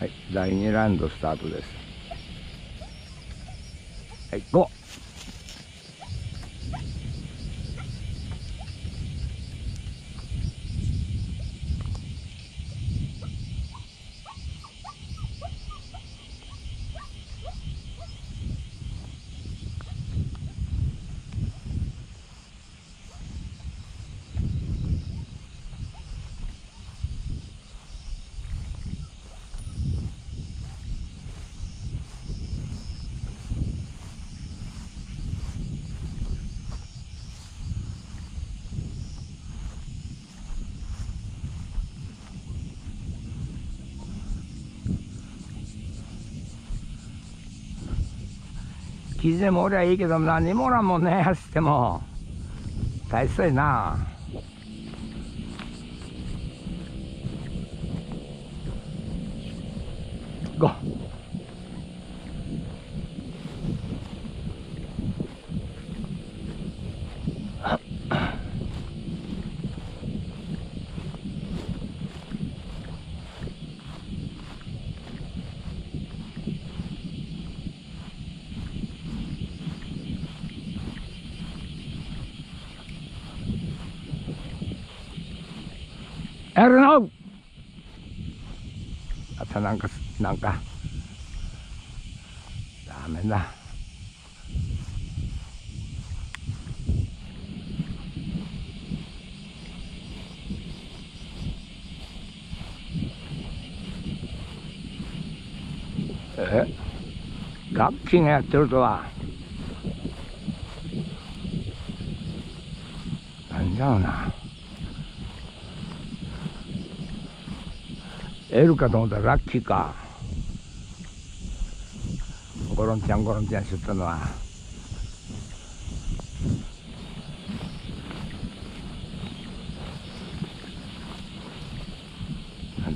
はい、第2ラウンドスタートです。はい、5。傷でもおりゃいいけど何もおらんもんね、走っても大しそうやな。5。やるのあとなんかダメだ。ラッキーがやってるとはなんじゃろうな。L かと思ったらラッキーか。ゴロンちゃんしとったのは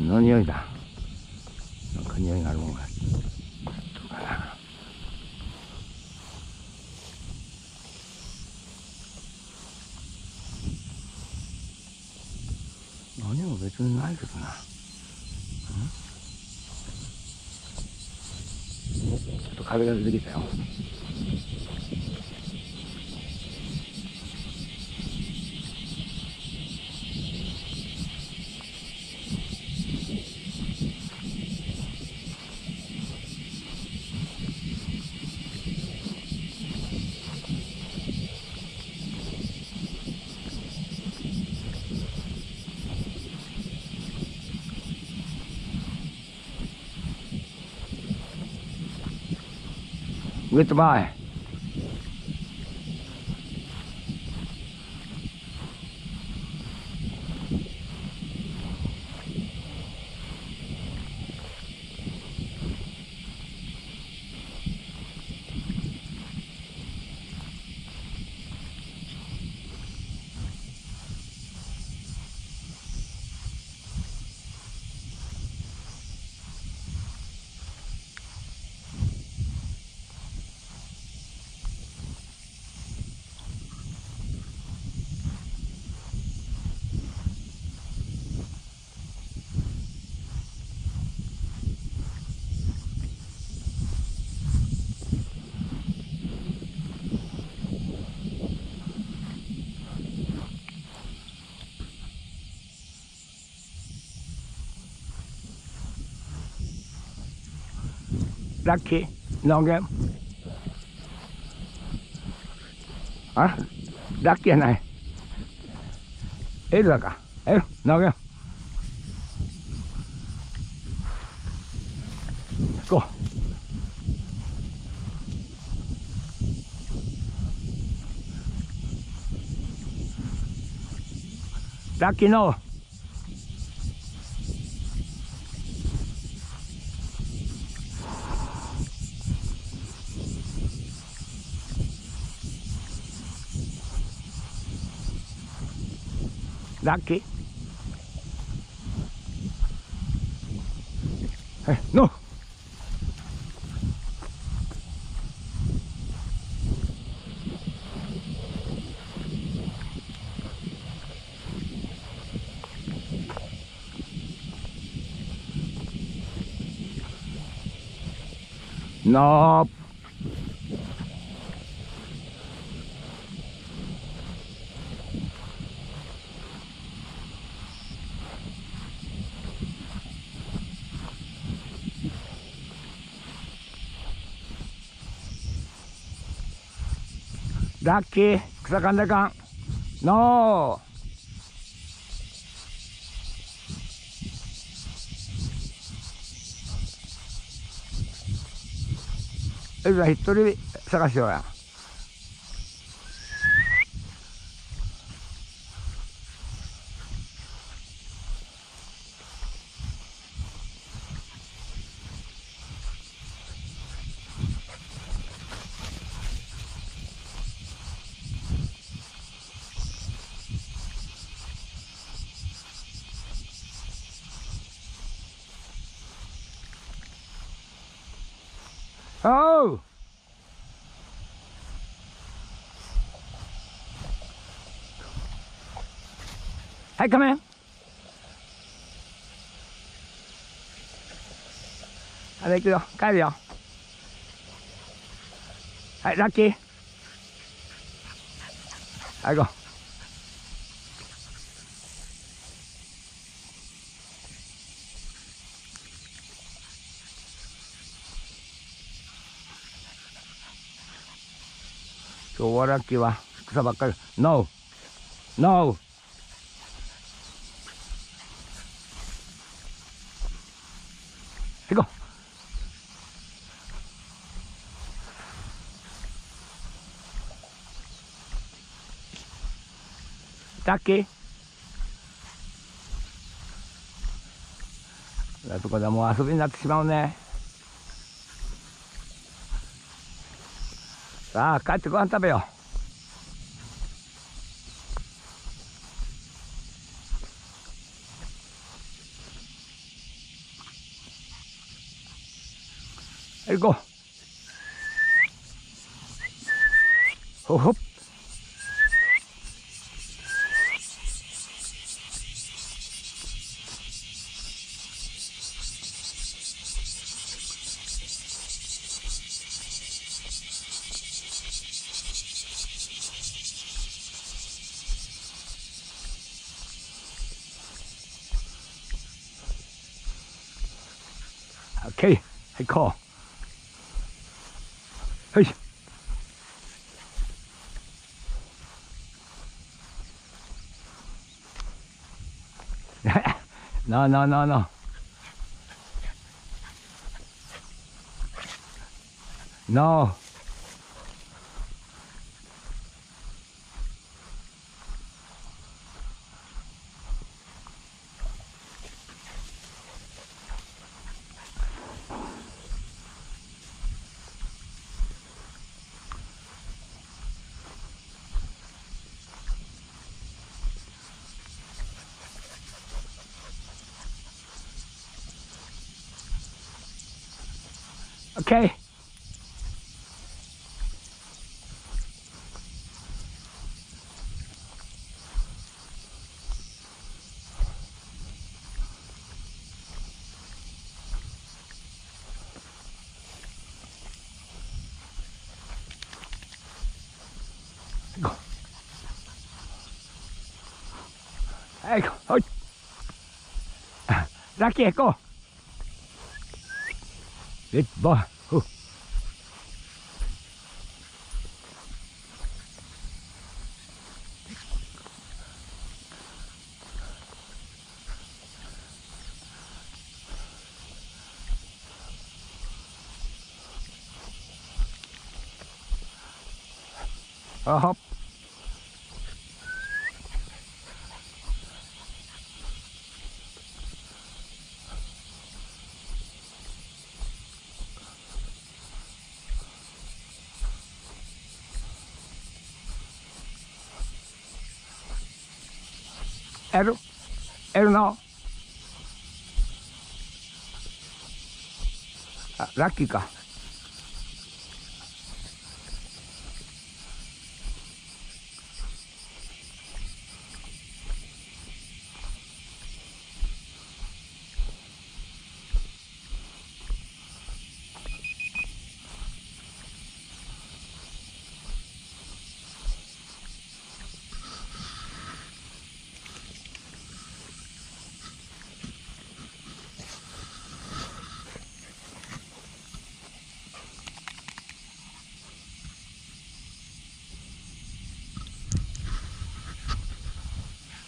何の匂いだ。なんか匂いがあるもんが。何も別にないけどな。ちょっと風が出てきたよ。Get by.ラッキー、ノーゲーム。あ、ラッキーやない。エルだか。エル、ノーゲーム。行こう。ラッキーノー。ラッキーはい、ノー Nope.ラッキー、草かんだかん。ノー。えら一人探しようや。Oh! Hey, come in. I'll take you. Come here. Hey, Lucky. I go.今日はラッキーは草ばっかり。ノーノー。行こう。ラッキー。だとこでもう遊びになってしまうね。さあ帰ってご飯食べよう。はい、行こう。ほほっ。OK、はい、こう。はい。No, no, no, no. No.OK。はい、はい。ラッキー、行こう。レッボー。あはっ。エルエルのあラッキーか。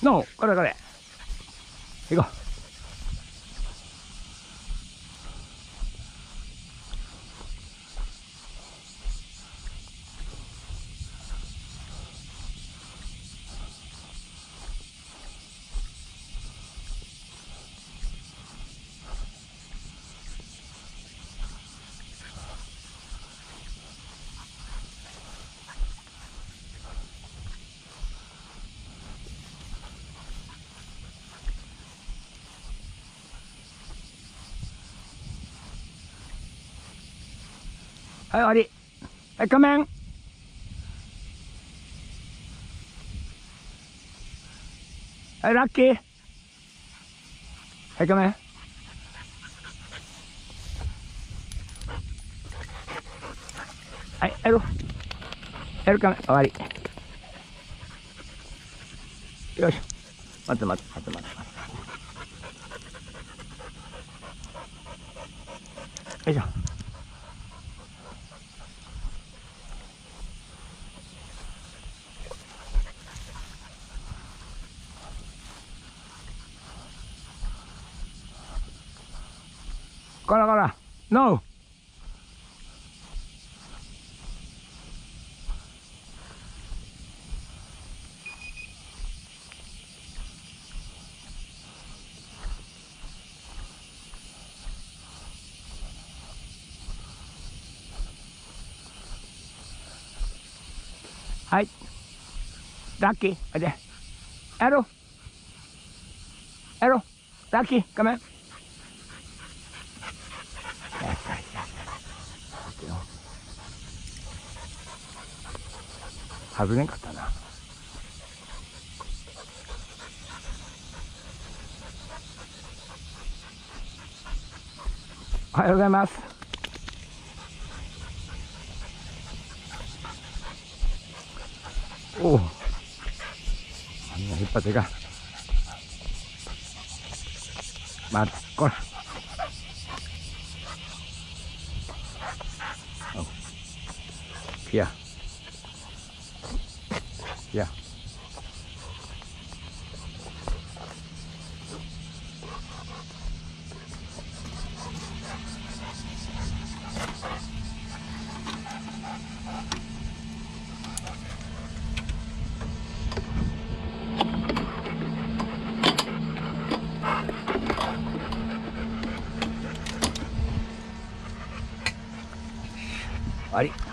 No, corre. Hang on.はい、終わり。はい、仮面。はい、ラッキー。はい、仮面。はい、やろう。やる仮面、終わり。よいしょ。待って。よいしょ。こら。ノー。はい。ラッキー。あれ。エロ。ラッキー。ごめん。外れんかったな。おはようございます。おお。あんな引っ張ってか。待って、こら。Yeah. All right.